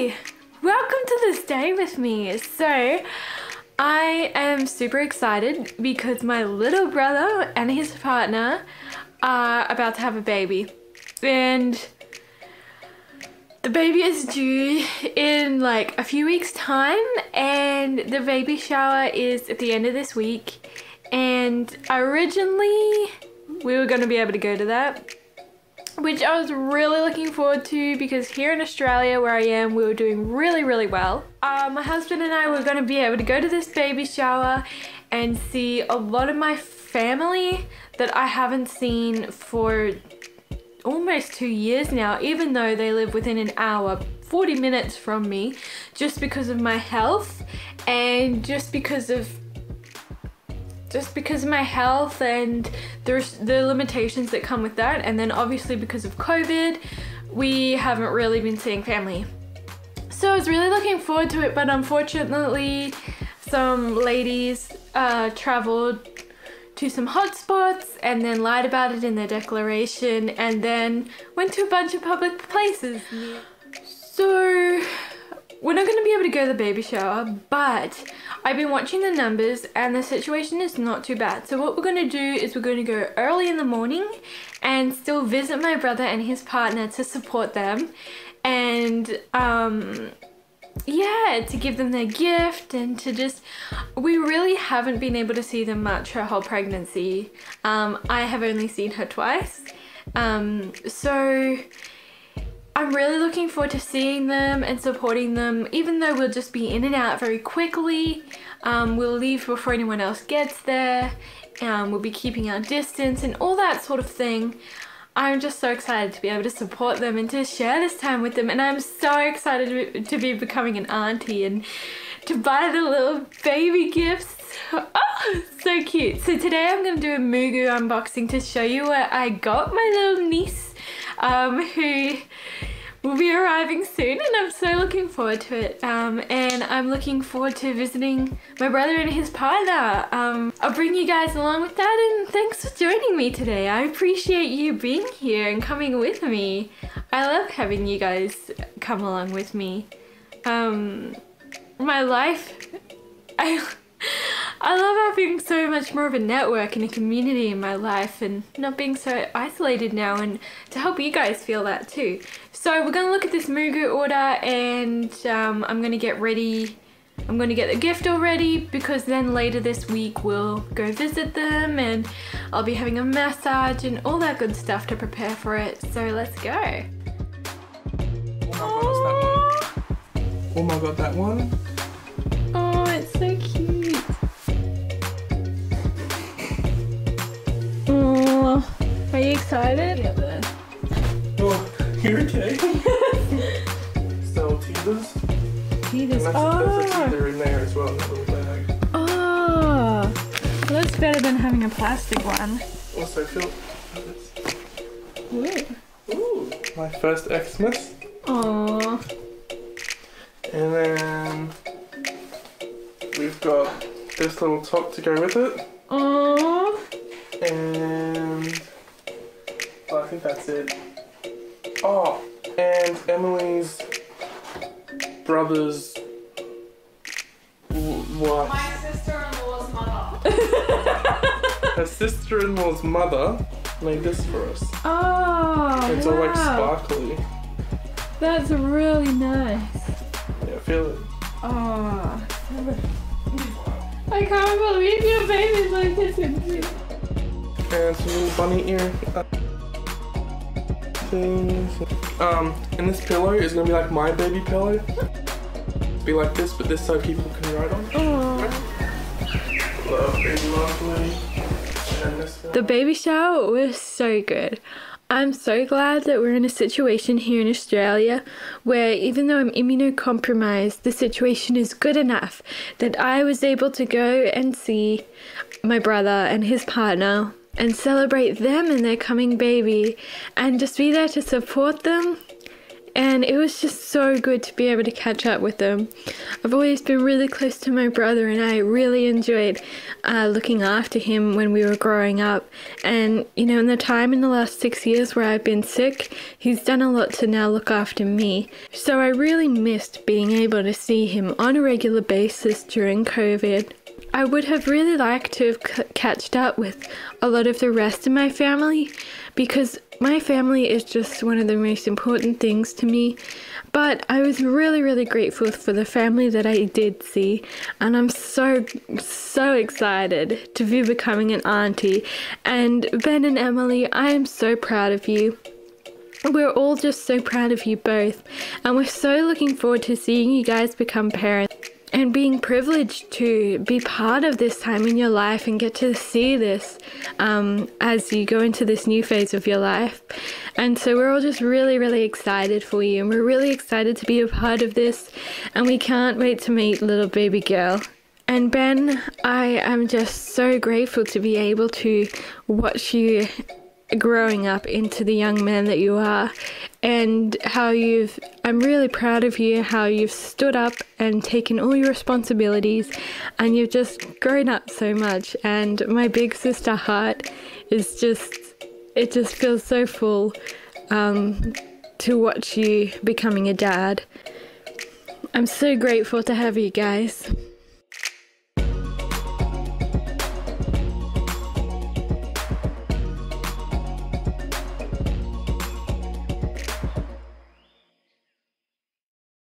Hi! Welcome to this day with me. So I am super excited because my little brother and his partner are about to have a baby, and the baby is due in like a few weeks time, and the baby shower is at the end of this week. And originally we were going to be able to go to that, which I was really looking forward to, because here in Australia where I am, we were doing really well. My husband and I were going to be able to go to this baby shower and see a lot of my family that I haven't seen for almost 2 years now, even though they live within an hour, 40 minutes from me, just because of my health and just because of my health and the limitations that come with that. And then obviously because of COVID, we haven't really been seeing family. So I was really looking forward to it, but unfortunately some ladies traveled to some hotspots and then lied about it in their declaration and then went to a bunch of public places. So we're not going to be able to go to the baby shower, but I've been watching the numbers and the situation is not too bad. So what we're going to do is we're going to go early in the morning and still visit my brother and his partner to support them, and yeah, to give them their gift. And to just, we really haven't been able to see them much her whole pregnancy. I have only seen her twice, so I'm really looking forward to seeing them and supporting them, even though we'll just be in and out very quickly. We'll leave before anyone else gets there. We'll be keeping our distance and all that sort of thing. I'm just so excited to be able to support them and to share this time with them. And I'm so excited to be becoming an auntie and to buy the little baby gifts. Oh, so cute. So today I'm going to do a MooGoo unboxing to show you what I got my little niece, who will be arriving soon, and I'm so looking forward to it. And I'm looking forward to visiting my brother and his partner. I'll bring you guys along with that, and thanks for joining me today. I appreciate you being here and coming with me. I love having you guys come along with me. My life, I love having so much more of a network and a community in my life and not being so isolated now, and to help you guys feel that too. So we're going to look at this MooGoo order, and I'm going to get ready. I'm going to get the gift all ready, because then later this week we'll go visit them and I'll be having a massage and all that good stuff to prepare for it. So let's go. Oh my god, that one. Oh, it's so cute. Are you excited? Yeah. Oh, you're okay. So teasers. Teasers. Oh. There's a teether in there as well, that little bag. Oh, looks better than having a plastic one. Also, Phil. Ooh. Ooh, my first Xmas. Oh. And then we've got this little top to go with it. Oh. And I think that's it. Oh, and Emily's brother's wife. My sister-in-law's mother. Her sister-in-law's mother made this for us. Oh, it's wow. All like sparkly. That's really nice. Yeah, feel it. Oh, I can't believe your baby's like this. And some little bunny ear things. And this pillow is gonna be like my baby pillow. Be like this, but this so people can ride on. Aww. Lovely. And this one. The baby shower was so good. I'm so glad that we're in a situation here in Australia where, even though I'm immunocompromised, the situation is good enough that I was able to go and see my brother and his partner and celebrate them and their coming baby, and just be there to support them and it was just so good to be able to catch up with them. I've always been really close to my brother, and I really enjoyed looking after him when we were growing up. And you know, in the time in the last 6 years where I've been sick, he's done a lot to now look after me. So I really missed being able to see him on a regular basis during COVID. I would have really liked to have catched up with a lot of the rest of my family, because my family is just one of the most important things to me. But I was really, really grateful for the family that I did see, and I'm so excited to be becoming an auntie. And Ben and Emily, I am so proud of you. We're all just so proud of you both, and we're so looking forward to seeing you guys become parents. And being privileged to be part of this time in your life and get to see this as you go into this new phase of your life. And so we're all just really, really excited for you, and we're really excited to be a part of this, and we can't wait to meet little baby girl. And Ben, I am just so grateful to be able to watch you growing up into the young man that you are, and how you've, I'm really proud of you, how you've stood up and taken all your responsibilities, and you've just grown up so much. And my big sister heart is just, it just feels so full to watch you becoming a dad. I'm so grateful to have you guys.